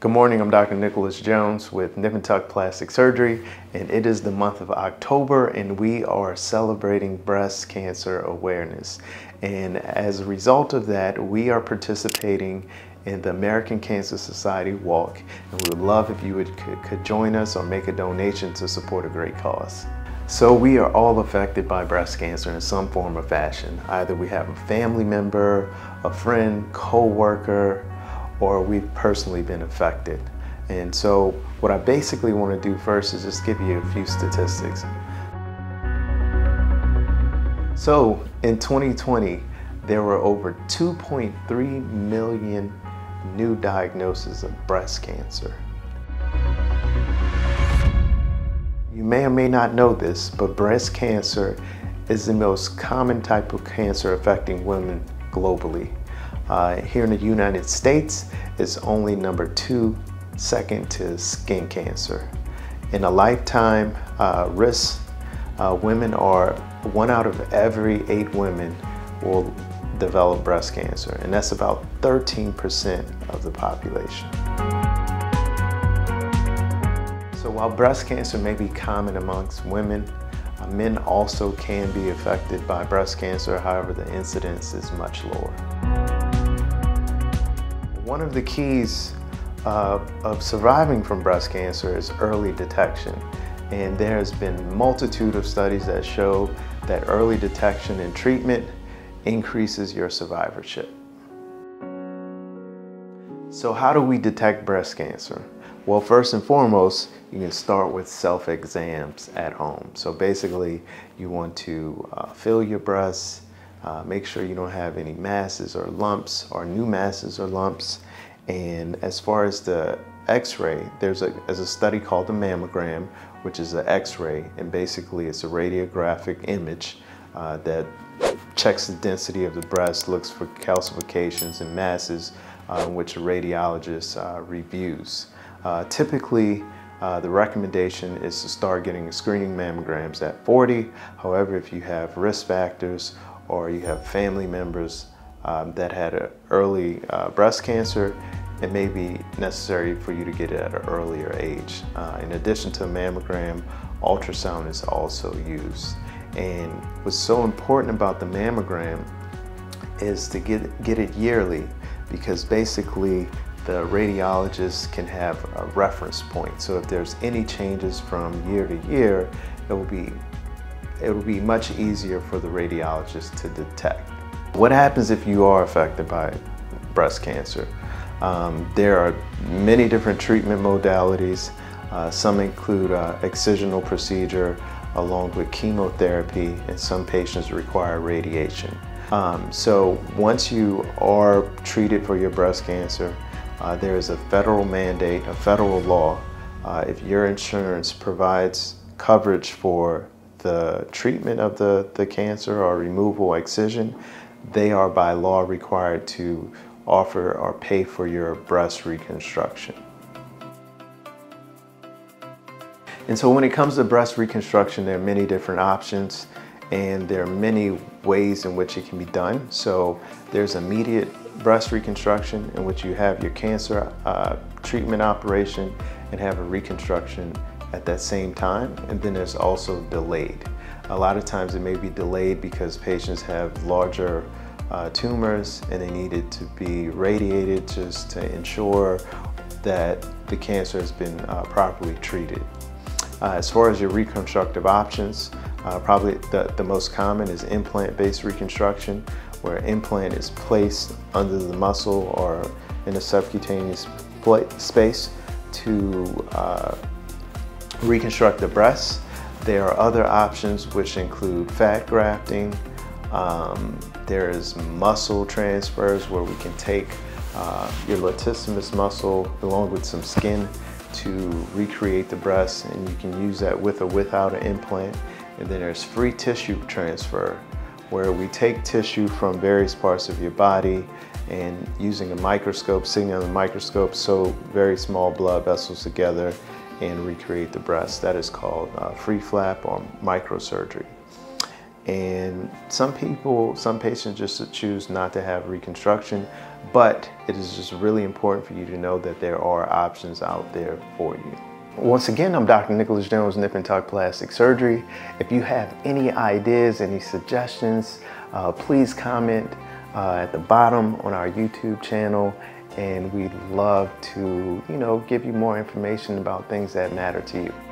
Good morning, I'm Dr. Nicholas Jones with Nip and Tuck Plastic Surgery, and it is the month of October and we are celebrating breast cancer awareness. And as a result of that, we are participating in the American Cancer Society walk, and we would love if you could join us or make a donation to support a great cause. So we are all affected by breast cancer in some form or fashion. Either we have a family member, a friend, co-worker, or we've personally been affected. And so what I basically want to do first is just give you a few statistics. So in 2020, there were over 2.3 million new diagnoses of breast cancer. You may or may not know this, but breast cancer is the most common type of cancer affecting women globally. Here in the United States, it's only number 2, second to skin cancer. In a lifetime risk, women are 1 out of every 8 women will develop breast cancer, and that's about 13% of the population. So while breast cancer may be common amongst women, men also can be affected by breast cancer. However, the incidence is much lower. One of the keys of surviving from breast cancer is early detection. And there has been a multitude of studies that show that early detection and treatment increases your survivorship. So how do we detect breast cancer? Well, first and foremost, you can start with self-exams at home. So basically, you want to feel your breasts, make sure you don't have any masses or lumps or new masses or lumps. And as far as the x-ray, there's a study called the mammogram, which is an x-ray, and basically it's a radiographic image that checks the density of the breast, looks for calcifications and masses, which a radiologist reviews. Typically, the recommendation is to start getting screening mammograms at 40. However, if you have risk factors or you have family members that had an early breast cancer, it may be necessary for you to get it at an earlier age. In addition to a mammogram, ultrasound is also used. And what's so important about the mammogram is to get it yearly, because basically the radiologist can have a reference point. So if there's any changes from year to year, it will be much easier for the radiologist to detect. What happens if you are affected by breast cancer? There are many different treatment modalities. Some include excisional procedure along with chemotherapy, and some patients require radiation. So once you are treated for your breast cancer, there is a federal mandate, a federal law. If your insurance provides coverage for the treatment of the cancer or removal or excision, they are by law required to offer or pay for your breast reconstruction. And so when it comes to breast reconstruction, there are many different options and there are many ways in which it can be done. So there's immediate breast reconstruction, in which you have your cancer treatment operation and have a reconstruction at that same time, and then there's also delayed. A lot of times it may be delayed because patients have larger tumors and they need it to be radiated just to ensure that the cancer has been properly treated. As far as your reconstructive options, probably the most common is implant-based reconstruction, where an implant is placed under the muscle or in a subcutaneous space to reconstruct the breast. There are other options which include fat grafting. There is muscle transfers, where we can take your latissimus muscle along with some skin to recreate the breast, and you can use that with or without an implant. And then there's free tissue transfer, where we take tissue from various parts of your body and using a microscope, sitting on the microscope, sew very small blood vessels together and recreate the breast. That is called free flap or microsurgery. And some patients just choose not to have reconstruction. But it is just really important for you to know that there are options out there for you. Once again, I'm Dr. Nicholas Jones, Nip and Tuck Plastic Surgery. If you have any ideas, any suggestions, please comment at the bottom on our YouTube channel, and we'd love to, give you more information about things that matter to you.